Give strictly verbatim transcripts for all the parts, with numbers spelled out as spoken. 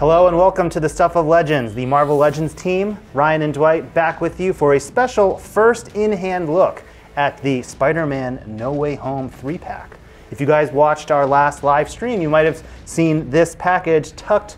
Hello and welcome to the Stuff of Legends, the Marvel Legends team, Ryan and Dwight, back with you for a special first in-hand look at the Spider-Man No Way Home three pack. If you guys watched our last live stream, you might have seen this package tucked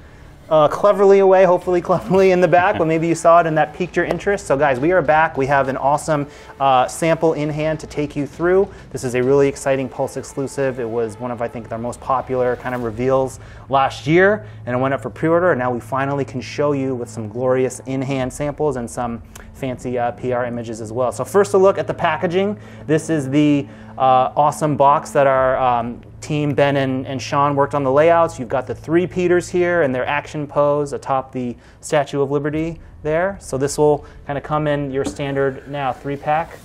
uh, cleverly away, hopefully cleverly in the back, but maybe you saw it and that piqued your interest. So guys, we are back. We have an awesome uh, sample in hand to take you through. This is a really exciting Pulse exclusive. It was one of, I think, their most popular kind of reveals last year, and it went up for pre-order, and now we finally can show you with some glorious in-hand samples and some fancy uh, P R images as well. So first a look at the packaging. This is the uh, awesome box that our um, team, Ben and, and Sean, worked on the layouts. You've got the three Peters here and their action pose atop the Statue of Liberty there. So this will kind of come in your standard now three pack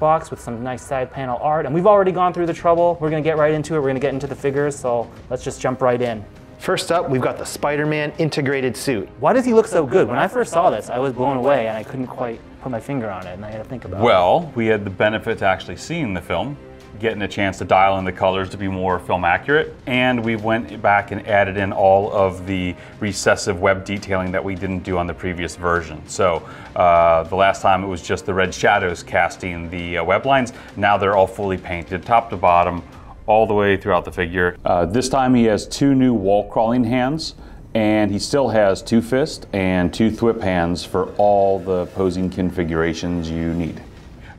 box with some nice side panel art. And we've already gone through the trouble. We're going to get right into it. We're going to get into the figures. So let's just jump right in. First up, we've got the Spider-Man integrated suit. Why does he look so good? When I first saw this, I was blown away and I couldn't quite put my finger on it, and I had to think about it. Well, we had the benefit to actually seeing the film, getting a chance to dial in the colors to be more film accurate, and we went back and added in all of the recessive web detailing that we didn't do on the previous version. So uh, the last time it was just the red shadows casting the uh, web lines. Now they're all fully painted top to bottom, all the way throughout the figure. Uh, this time he has two new wall crawling hands, and he still has two fists and two thwip hands for all the posing configurations you need.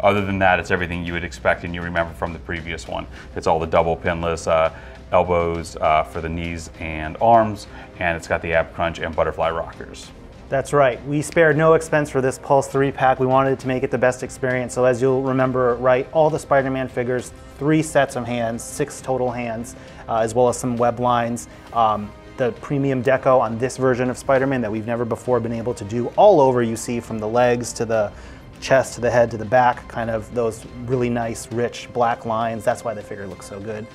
Other than that, it's everything you would expect and you remember from the previous one. It's all the double pinless uh, elbows uh, for the knees and arms, and it's got the ab crunch and butterfly rockers. That's right. We spared no expense for this Pulse three pack. We wanted to make it the best experience. So as you'll remember, right, all the Spider-Man figures, three sets of hands, six total hands, uh, as well as some web lines. Um, the premium deco on this version of Spider-Man that we've never before been able to do all over, you see, from the legs to the chest to the head to the back, kind of those really nice, rich black lines. That's why the figure looks so good.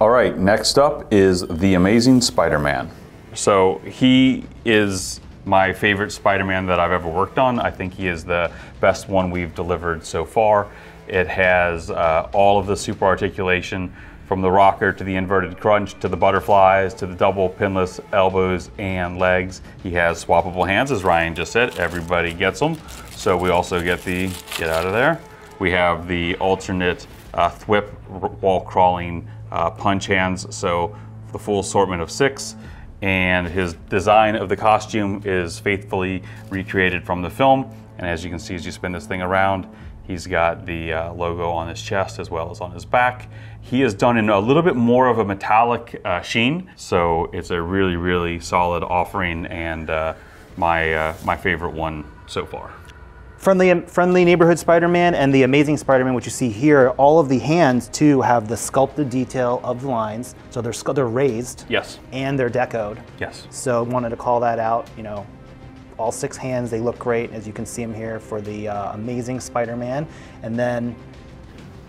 All right, next up is The Amazing Spider-Man. So he is my favorite Spider-Man that I've ever worked on. I think he is the best one we've delivered so far. It has uh, all of the super articulation, from the rocker to the inverted crunch to the butterflies to the double pinless elbows and legs. He has swappable hands, as Ryan just said. Everybody gets them. So we also get the, get out of there. We have the alternate uh, thwip wall crawling uh, punch hands. So the full assortment of six. And his design of the costume is faithfully recreated from the film. And as you can see, as you spin this thing around, he's got the uh, logo on his chest as well as on his back. He is done in a little bit more of a metallic uh, sheen. So it's a really, really solid offering, and uh, my, uh, my favorite one so far. Friendly, friendly Neighborhood Spider-Man and The Amazing Spider-Man, which you see here, all of the hands too have the sculpted detail of the lines. So they're, they're raised. Yes. And they're decoed. Yes. So wanted to call that out, you know, all six hands, they look great, as you can see them here for The uh, Amazing Spider-Man. And then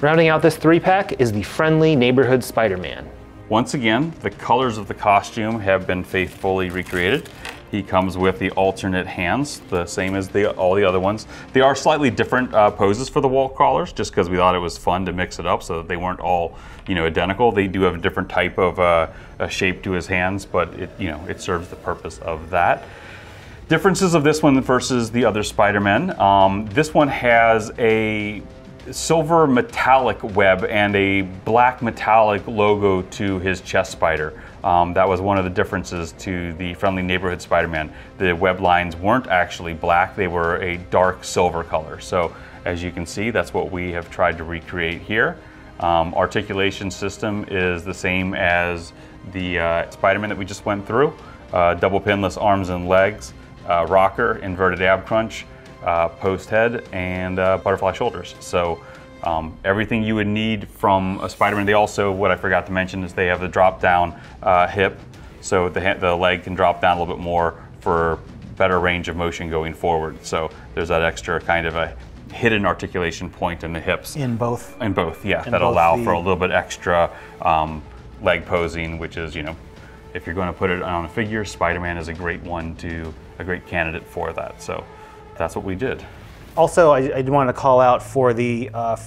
rounding out this three pack is the Friendly Neighborhood Spider-Man. Once again, the colors of the costume have been faithfully recreated. He comes with the alternate hands, the same as the, all the other ones. They are slightly different uh, poses for the wall crawlers, just because we thought it was fun to mix it up so that they weren't all, you know, identical. They do have a different type of uh, a shape to his hands, but it, you know, it serves the purpose of that. Differences of this one versus the other Spider-Man. Um, this one has a silver metallic web and a black metallic logo to his chest spider. Um, that was one of the differences to the Friendly Neighborhood Spider-Man. The web lines weren't actually black, they were a dark silver color. So as you can see, that's what we have tried to recreate here. Um, articulation system is the same as the uh, Spider-Man that we just went through. Uh, double pinless arms and legs, uh, rocker, inverted ab crunch, Uh, post head, and uh, butterfly shoulders. So um, everything you would need from a Spider-Man. They also, what I forgot to mention, is they have the drop down uh, hip, so the, the leg can drop down a little bit more for better range of motion going forward. So there's that extra kind of a hidden articulation point in the hips. In both? In both, yeah. That allow the... for a little bit extra um, leg posing, which is, you know, if you're going to put it on a figure, Spider-Man is a great one to, a great candidate for that. So that's what we did. Also, I, I do want to call out for the uh,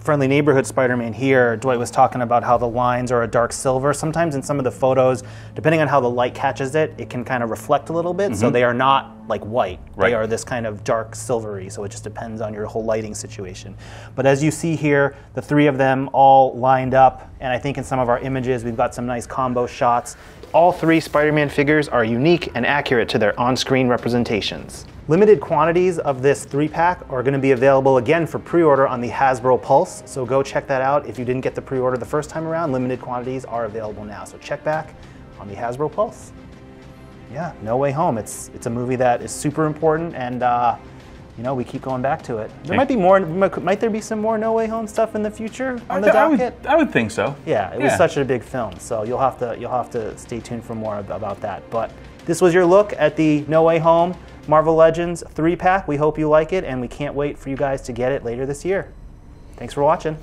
Friendly Neighborhood Spider-Man here, Dwight was talking about how the lines are a dark silver. Sometimes in some of the photos, depending on how the light catches it, it can kind of reflect a little bit. Mm-hmm. So they are not like white. Right. They are this kind of dark silvery. So it just depends on your whole lighting situation. But as you see here, the three of them all lined up. And I think in some of our images, we've got some nice combo shots. All three Spider-Man figures are unique and accurate to their on-screen representations. Limited quantities of this three-pack are going to be available again for pre-order on the Hasbro Pulse, so go check that out. If you didn't get the pre-order the first time around, limited quantities are available now, so check back on the Hasbro Pulse. Yeah, No Way Home. It's, it's a movie that is super important, and uh, you know, we keep going back to it. There might be more. Might there be some more No Way Home stuff in the future on the docket? I would, I would think so. Yeah, it was such a big film, so you'll have to you'll have to stay tuned for more about that. But this was your look at the No Way Home Marvel Legends three pack. We hope you like it, and we can't wait for you guys to get it later this year. Thanks for watching.